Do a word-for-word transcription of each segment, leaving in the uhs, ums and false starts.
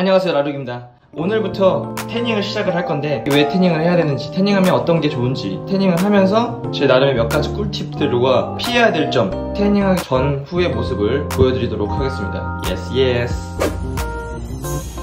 안녕하세요, 라룩입니다. 오늘부터 태닝을 시작을 할 건데, 왜 태닝을 해야 되는지, 태닝하면 어떤 게 좋은지, 태닝을 하면서 제 나름의 몇 가지 꿀팁들과 피해야 될 점, 태닝하기 전후의 모습을 보여드리도록 하겠습니다. 예스 예스.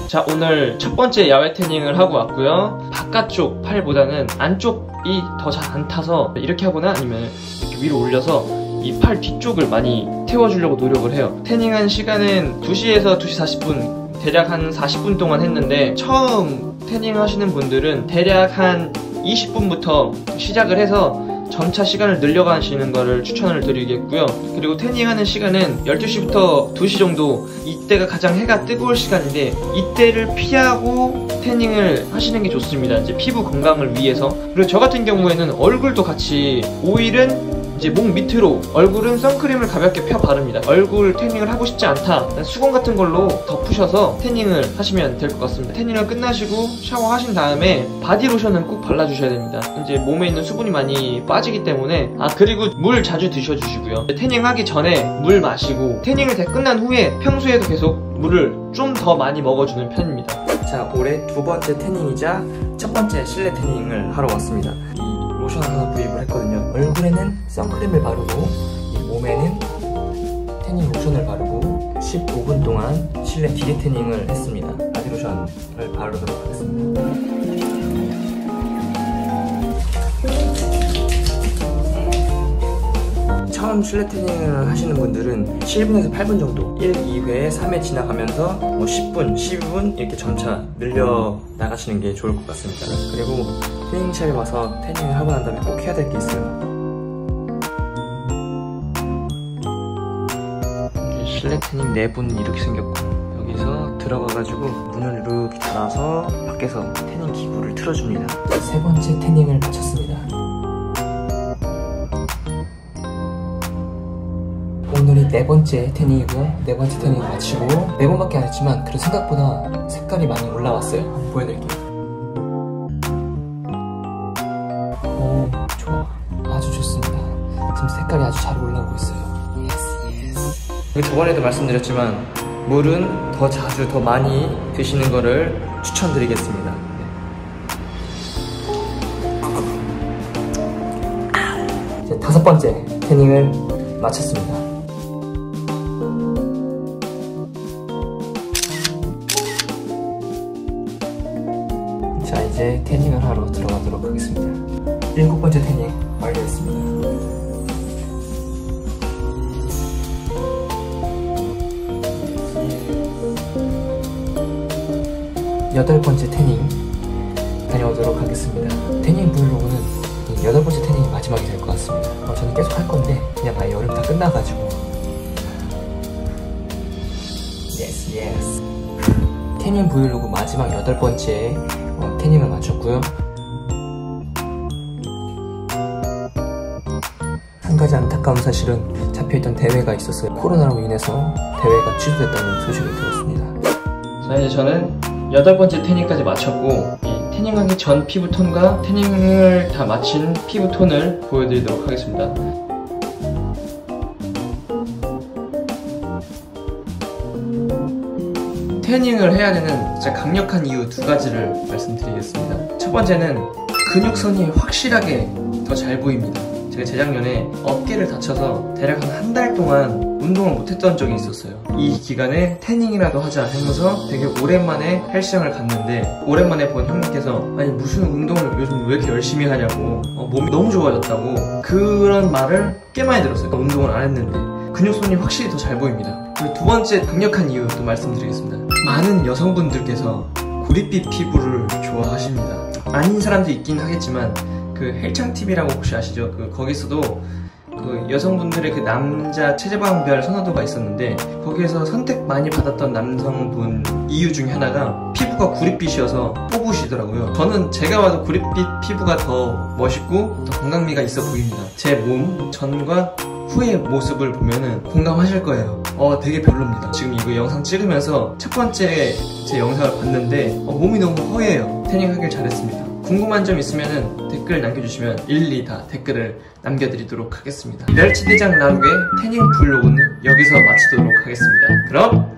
자, 오늘 첫 번째 야외 태닝을 하고 왔고요. 바깥쪽 팔보다는 안쪽이 더 잘 안 타서 이렇게 하거나 아니면 이렇게 위로 올려서 이 팔 뒤쪽을 많이 태워주려고 노력을 해요. 태닝한 시간은 두 시에서 두 시 사십 분, 대략 한 사십 분 동안 했는데, 처음 태닝 하시는 분들은 대략 한 이십 분부터 시작을 해서 점차 시간을 늘려가시는 거를 추천을 드리겠고요. 그리고 태닝하는 시간은 열두 시부터 두 시 정도, 이때가 가장 해가 뜨거울 시간인데 이때를 피하고 태닝을 하시는 게 좋습니다. 이제 피부 건강을 위해서. 그리고 저 같은 경우에는 얼굴도 같이, 오일은 이제 목 밑으로, 얼굴은 선크림을 가볍게 펴 바릅니다. 얼굴 태닝을 하고 싶지 않다, 수건 같은 걸로 덮으셔서 태닝을 하시면 될 것 같습니다. 태닝을 끝나시고 샤워하신 다음에 바디로션을 꼭 발라주셔야 됩니다. 이제 몸에 있는 수분이 많이 빠지기 때문에. 아, 그리고 물 자주 드셔주시고요. 태닝하기 전에 물 마시고, 태닝을 다 끝난 후에 평소에도 계속 물을 좀 더 많이 먹어주는 편입니다. 자, 올해 두 번째 태닝이자 첫 번째 실내 태닝을 하러 왔습니다. 로션 하나 구입을 했거든요. 얼굴에는 선크림을 바르고, 이 몸에는 태닝 로션을 바르고 십오 분 동안 실내 기계 태닝을 했습니다. 바디 로션을 바르도록 하겠습니다. 처음 실내 태닝을 하시는 분들은 칠 분에서 팔 분 정도, 일, 이 회, 삼 회 지나가면서 뭐 십 분, 십이 분 이렇게 점차 늘려 나가시는 게 좋을 것 같습니다. 그리고 태닝샵에 와서 태닝을 하고 난 다음에 꼭 해야 될 게 있어요. 실내 태닝 내부는 이렇게 생겼고, 여기서 들어가가지고 문을 이렇게 닫아서 밖에서 태닝 기구를 틀어줍니다. 세 번째 태닝을 마쳤습니다. 오늘이 네 번째 태닝이고요. 네 번째 태닝 마치고, 네 번밖에 안 했지만 그래도 생각보다 색깔이 많이 올라왔어요. 한번 보여드릴게요. 오, 좋아. 아주 좋습니다. 지금 색깔이 아주 잘 올라오고 있어요. 예스 예스. 저번에도 말씀드렸지만 물은 더 자주, 더 많이 드시는 거를 추천드리겠습니다. 네. 이제 다섯 번째 태닝을 마쳤습니다. 자, 이제 태닝을 하러 들어가도록 하겠습니다. 일곱 번째 태닝 완료했습니다. 여덟 번째 태닝 다녀오도록 하겠습니다. 태닝 블로그는 여덟 번째 태닝이 마지막이 될 것 같습니다. 어, 저는 계속 할 건데 그냥 아예 여름 다 끝나가지고. 예스 예스. 태닝 브이로그 마지막 여덟 번째 태닝을 마쳤고요. 한 가지 안타까운 사실은 잡혀있던 대회가 있었어요. 코로나로 인해서 대회가 취소됐다는 소식을 들었습니다. 자, 이제 저는 여덟 번째 태닝까지 마쳤고, 이 태닝하기 전 피부톤과 태닝을 다 마친 피부톤을 보여드리도록 하겠습니다. 태닝을 해야 되는 진짜 강력한 이유 두 가지를 말씀드리겠습니다. 첫 번째는 근육선이 확실하게 더 잘 보입니다. 제가 재작년에 어깨를 다쳐서 대략 한 한 달 동안 운동을 못했던 적이 있었어요. 이 기간에 태닝이라도 하자 하면서 되게 오랜만에 헬스장을 갔는데, 오랜만에 본 형님께서 아니 무슨 운동을 요즘 왜 이렇게 열심히 하냐고, 어, 몸이 너무 좋아졌다고, 그런 말을 꽤 많이 들었어요. 운동을 안 했는데 근육선이 확실히 더 잘 보입니다. 그리고 두 번째 강력한 이유 또 말씀드리겠습니다. 많은 여성분들께서 고리빛 피부를 좋아하십니다. 아닌 사람도 있긴 하겠지만, 그 헬창티비라고 혹시 아시죠? 그 거기서도 그 여성분들의 그 남자 체지방별 선호도가 있었는데, 거기에서 선택 많이 받았던 남성분 이유 중에 하나가 피부가 구릿빛이어서 뽑으시더라고요. 저는 제가 봐도 구릿빛 피부가 더 멋있고 더 건강미가 있어 보입니다. 제 몸 전과 후의 모습을 보면은 공감하실 거예요. 어, 되게 별로입니다. 지금 이거 영상 찍으면서 첫 번째 제 영상을 봤는데 어, 몸이 너무 허예요. 태닝하길 잘했습니다. 궁금한 점 있으면은 댓글 남겨주시면 일일이 다 댓글을 남겨드리도록 하겠습니다. 멸치대장 라룩의 태닝 브이로그는 여기서 마치도록 하겠습니다. 그럼